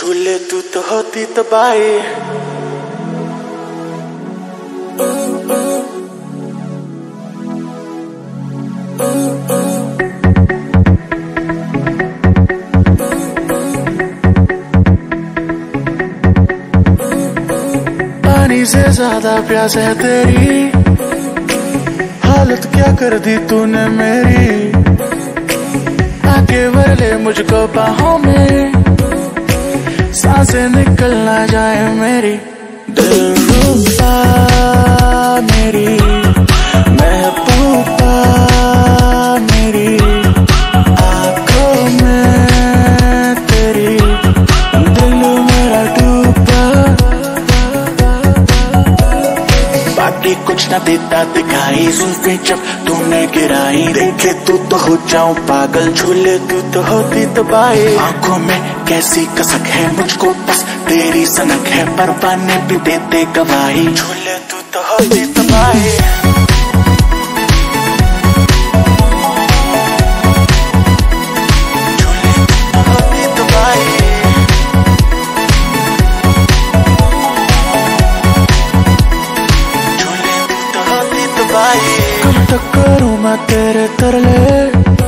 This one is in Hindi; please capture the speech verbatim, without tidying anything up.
छूले तू तो होती तबाही, पानी से ज्यादा प्यास है तेरी, हालत क्या कर दी तूने मेरी। आके भर ले मुझको बाहों में, सांसें निकल ना जाए मेरी। दिलरुबा मेरी महबूबा मेरी, आँखों में तेरी दिल मेरा डूबा। बाकी कुछ न देता दिखाई, सुनती जब तूने गिराई, देखे तू तो हो जाऊं पागल, झूले तू तो होती तबाही। आँखों में कैसी कसक है, मुझको बस तेरी सनक है, पर पाने भी देते गवाही, झूले तू तो होती तबाही। झूले तू तो होती तबाही, झूले तू तो होती तबाही। कब तक करूँ मैं तेरे तरले,